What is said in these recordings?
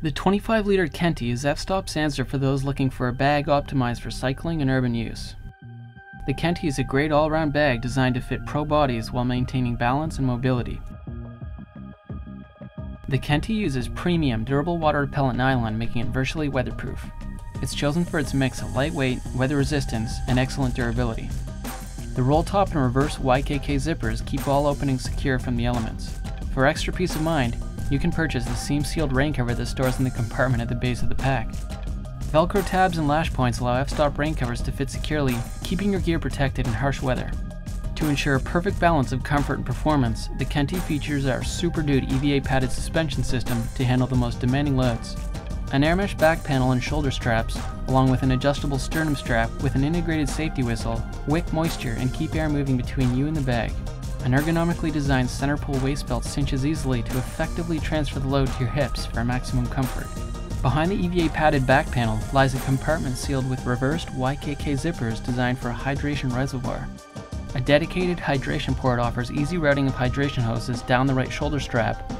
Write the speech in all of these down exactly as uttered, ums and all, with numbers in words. The twenty-five liter Kenti is F-Stop's answer for those looking for a bag optimized for cycling and urban use. The Kenti is a great all-round bag designed to fit pro bodies while maintaining balance and mobility. The Kenti uses premium, durable water repellent nylon, making it virtually weatherproof. It's chosen for its mix of lightweight, weather resistance, and excellent durability. The roll top and reverse Y K K zippers keep all openings secure from the elements. For extra peace of mind, you can purchase the seam-sealed rain cover that stores in the compartment at the base of the pack. Velcro tabs and lash points allow F-Stop rain covers to fit securely, keeping your gear protected in harsh weather. To ensure a perfect balance of comfort and performance, the Kenti features our SuperDude E V A padded suspension system to handle the most demanding loads. An air mesh back panel and shoulder straps, along with an adjustable sternum strap with an integrated safety whistle, wick moisture and keep air moving between you and the bag. An ergonomically designed center pole waist belt cinches easily to effectively transfer the load to your hips for maximum comfort. Behind the E V A padded back panel lies a compartment sealed with reversed Y K K zippers designed for a hydration reservoir. A dedicated hydration port offers easy routing of hydration hoses down the right shoulder strap,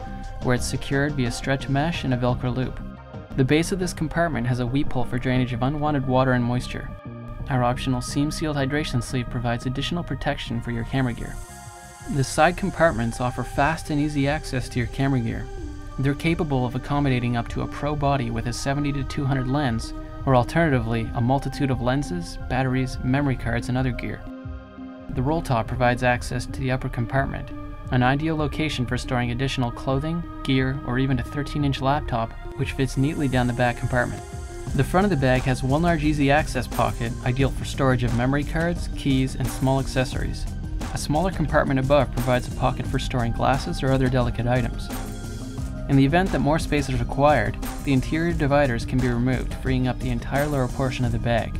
where it's secured via stretch mesh and a Velcro loop. The base of this compartment has a weep hole for drainage of unwanted water and moisture. Our optional seam-sealed hydration sleeve provides additional protection for your camera gear. The side compartments offer fast and easy access to your camera gear. They're capable of accommodating up to a pro body with a seventy to two hundred lens, or alternatively, a multitude of lenses, batteries, memory cards, and other gear. The roll top provides access to the upper compartment, an ideal location for storing additional clothing, gear, or even a thirteen inch laptop, which fits neatly down the back compartment. The front of the bag has one large easy access pocket, ideal for storage of memory cards, keys, and small accessories. A smaller compartment above provides a pocket for storing glasses or other delicate items. In the event that more space is required, the interior dividers can be removed, freeing up the entire lower portion of the bag.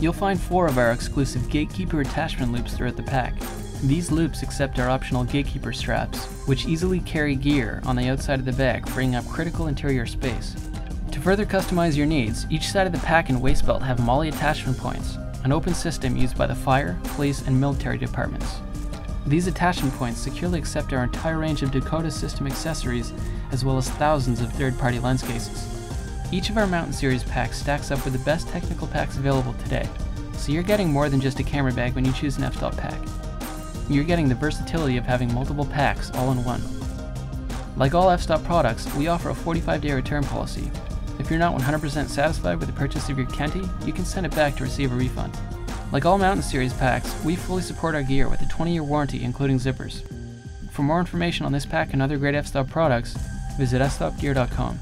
You'll find four of our exclusive gatekeeper attachment loops throughout the pack. These loops accept our optional gatekeeper straps, which easily carry gear on the outside of the bag, freeing up critical interior space. To further customize your needs, each side of the pack and waist belt have MOLLE attachment points, an open system used by the fire, police, and military departments. These attachment points securely accept our entire range of Dakota system accessories, as well as thousands of third-party lens cases. Each of our Mountain Series packs stacks up with the best technical packs available today, so you're getting more than just a camera bag when you choose an F-Stop pack. You're getting the versatility of having multiple packs all in one. Like all F-Stop products, we offer a forty-five day return policy. If you're not one hundred percent satisfied with the purchase of your Kenti, you can send it back to receive a refund. Like all Mountain Series packs, we fully support our gear with a twenty year warranty, including zippers. For more information on this pack and other great F-Stop products, visit F Stop Gear dot com.